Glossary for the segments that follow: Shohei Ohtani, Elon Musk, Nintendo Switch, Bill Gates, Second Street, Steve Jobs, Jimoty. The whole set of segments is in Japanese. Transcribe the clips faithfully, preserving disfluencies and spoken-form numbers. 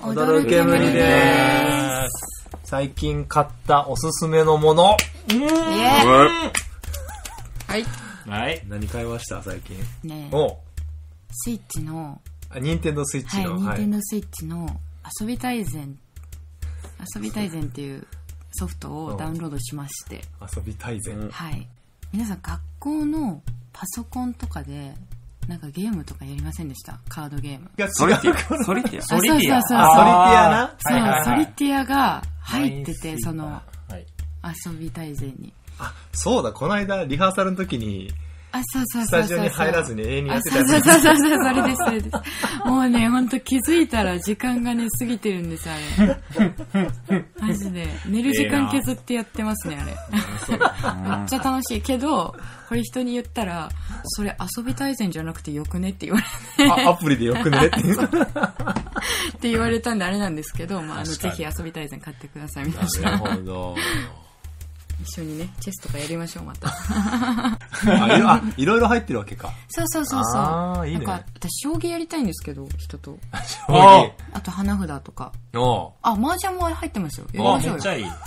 踊る煙です。最近買ったおすすめのもの、うーん、はいはい、何買いました最近、ね、おスイッチのあ、任天堂スイッチの、はい、任天堂スイッチの遊び大全、遊び大全っていうソフトをダウンロードしまして、遊び大全、はい、皆さん学校のパソコンとかでなんかゲームとかやりませんでした？カードゲーム。いや、ソリティア。ソリティア。ソリティア。ソリティアな。そう、はいはいはい、ソリティアが入ってて、その、はい、遊び大全に。あ、そうだ、この間リハーサルの時に、あ、そうそうそうそう、スタジオに入らずに永遠にやってたやつ。そうそうそうそう、それです、それです。もうね、ほんと気づいたら時間がね、過ぎてるんです、あれ。マジで。寝る時間削ってやってますね、あれ。めっちゃ楽しいけど、これ人に言ったら、それ遊び大全じゃなくてよくねって言われて。あ、アプリでよくねってって言われたんであれなんですけど、まあ、あの、ぜひ遊び大全買ってください、皆さん。なるほど。一緒にね、チェスとかやりましょう、また。あ、いろいろ入ってるわけか。そうそうそうそう。あ、いいね。なんか、私、将棋やりたいんですけど、人と。将棋。あと、花札とか。おあ、麻雀も入ってますよ。やりましょうよ。めっちゃいい。あ、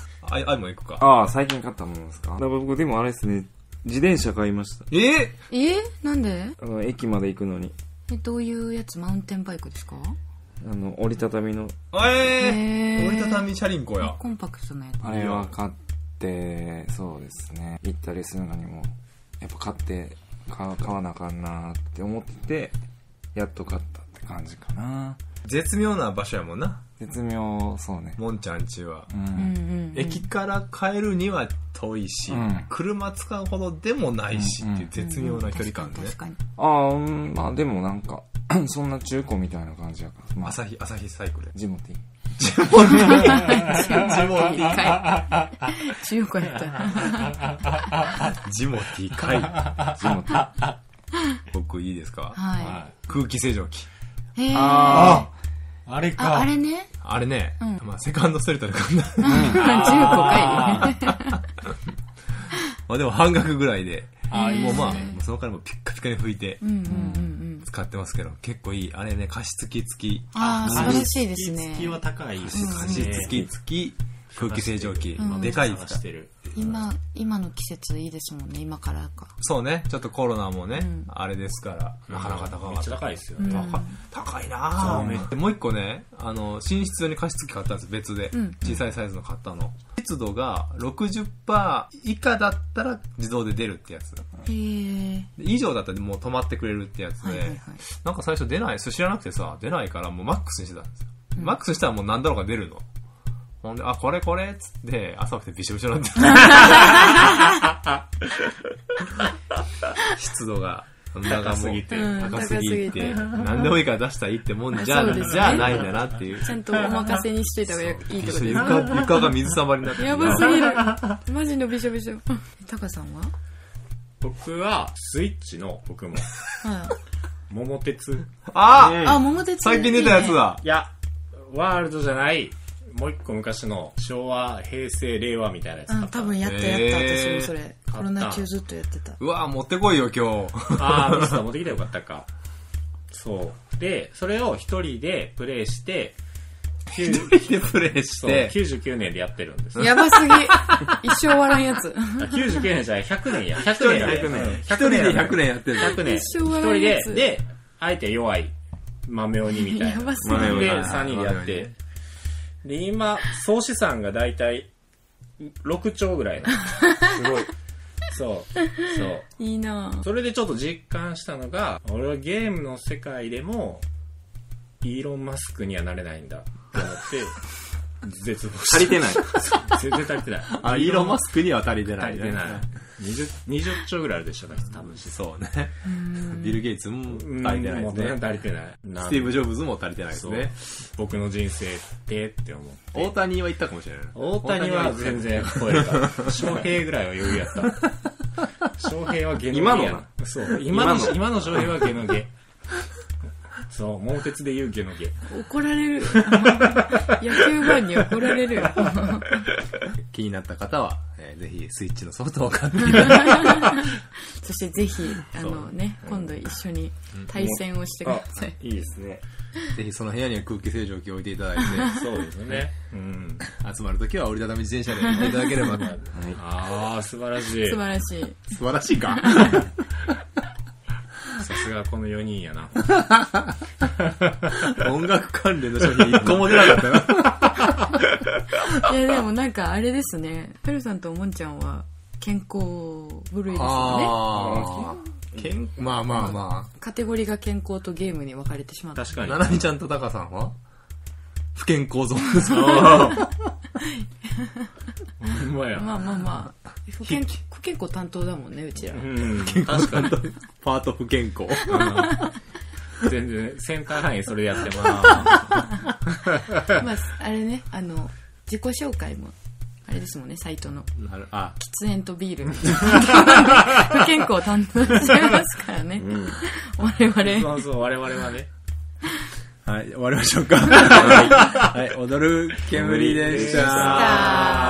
あいも行くか。ああ、最近買ったものですか。だから僕、でもあれですね、自転車買いました。えー、えー、なんで？あの、駅まで行くのに。え、どういうやつ？マウンテンバイクですか？あの、折りたたみの。えー、折りたたみチャリンコや。コンパクトなやつ。あれは買って、で、そうですね、行ったりするのにもやっぱ買って買, 買わなあかんなって思ってて、やっと買ったって感じかな。絶妙な場所やもんな。絶妙、そうね。もんちゃんちは、うんうんうん、駅から帰るには遠いし、うん、車使うほどでもないしっていう絶妙な距離感でね、うんうん、ああ、まあでもなんかそんな中古みたいな感じやから、まあ、朝日、朝日サイクル、ジモティージモティージモティーかい、中古やったジモティーかい、ジモティー。僕いいですか、はい、空気清浄機。へー、あー、あれか、 あ, あれねあれね、うん、まあ、セカンドストリートで買ったじゅうごかいまあでも半額ぐらいで、あ、もうまあそのからもピッカピカに拭いて使ってますけど、結構いい。あれね、加湿器付き。ああ、素晴らしいですね。加湿器付きは高いですね。加湿器付き空気清浄機、うん、でかいですから。今今の季節いいですもんね。今からか。そうね、ちょっとコロナもね、うん、あれですからなかなか高かった。めっちゃ高いですよね。うん、高いなあ。でもう一個ね、あの寝室用に加湿器買ったんです、別で、うん、小さいサイズの買ったの。湿度が ろくじゅっパーセント 以下だったら自動で出るってやつ。へー。以上だったらもう止まってくれるってやつで、はいはいはい、なんか最初出ない、知らなくてさ、出ないからもうマックスにしてたんですよ、うん、マックスしたらもう何だろうか出るの。ほんで、あ、これこれっつって、朝起きてびしょびしょになって湿度が高すぎて、高すぎて、何でもいいから出したらいいってもんじゃ、ね、じゃあないんだなっていう。ちゃんとお任せにしといた方がいいってことですね。床が水たまりになってる。やばすぎる。マジのびしょびしょ。タカさんは？僕は、スイッチの、僕も。はい。桃鉄。あ、うん、あ、桃鉄。最近出たやつだ。いや、ワールドじゃない。もう一個昔の昭和、平成、令和みたいなやつ。うん、多分やったやった、私もそれ。コロナ中ずっとやってた。うわぁ、持ってこいよ、今日。ああ、ミスター持ってきたらよかったか。そう。で、それを一人でプレイして、一人でプレイして、きゅうじゅうきゅうねんでやってるんです。やばすぎ。一生終わらんやつ。きゅうじゅうきゅうねんじゃない、ひゃくねんや。ひゃくねんや。ひゃくねん。ひゃくねんでひゃくねんやってる。ひゃくねん。一生終わらんやつ。一人で、で、あえて弱い。豆鬼みたいな。やばすぎ。で、さんにんでやって。で、今、総資産がだいたいろくちょうぐらいなの。すごい。そう。そう。いいなぁ。それでちょっと実感したのが、俺はゲームの世界でも、イーロン・マスクにはなれないんだと思って、絶望した。足りてない。全然足りてない。あ、イーロン・マスクには足りてない。足りてない。にじゅっちょうぐらいあるでしょ、だって多分。そうね。ビル・ゲイツも足りてないですね。足りてない。スティーブ・ジョブズも足りてないですね。僕の人生ってって思う。大谷は言ったかもしれない。大谷は全然超えるから。翔平ぐらいは余裕やった。翔平はゲノゲ。今のな。そう。今の、今の翔平はゲノゲ。そう、猛鉄で言うゲのゲ。怒られる。野球ファンに怒られる。気になった方は、えー、ぜひスイッチのソフトを買っていただいて。そしてぜひあのね、うん、今度一緒に対戦をしてください。いいですね。ぜひその部屋には空気清浄機を置いていただいて、そうですね。うん、集まるときは折りたたみ自転車で行っていただければ。はい、ああ素晴らしい。素晴らしい。素晴らしいか。さすがこのよにんやな。音楽関連の商品いっこも出なかったな。いやでもなんかあれですね。ペルさんとモンちゃんは健康部類ですよね。あ健まあまあまあ。カテゴリーが健康とゲームに分かれてしまった。確かに。ななみちゃんとタカさんは不健康ゾーンですか。まあまあまあ不健康担当だもんねうちら。うん確かにパート不健康。全然センター範囲それやってます。まああれねあの自己紹介もあれですもんねサイトの。あ喫煙とビール。不健康担当してますからね。うん、我々。そうそう我々はね。はい終わりましょうか。はい、はい、踊る煙でした。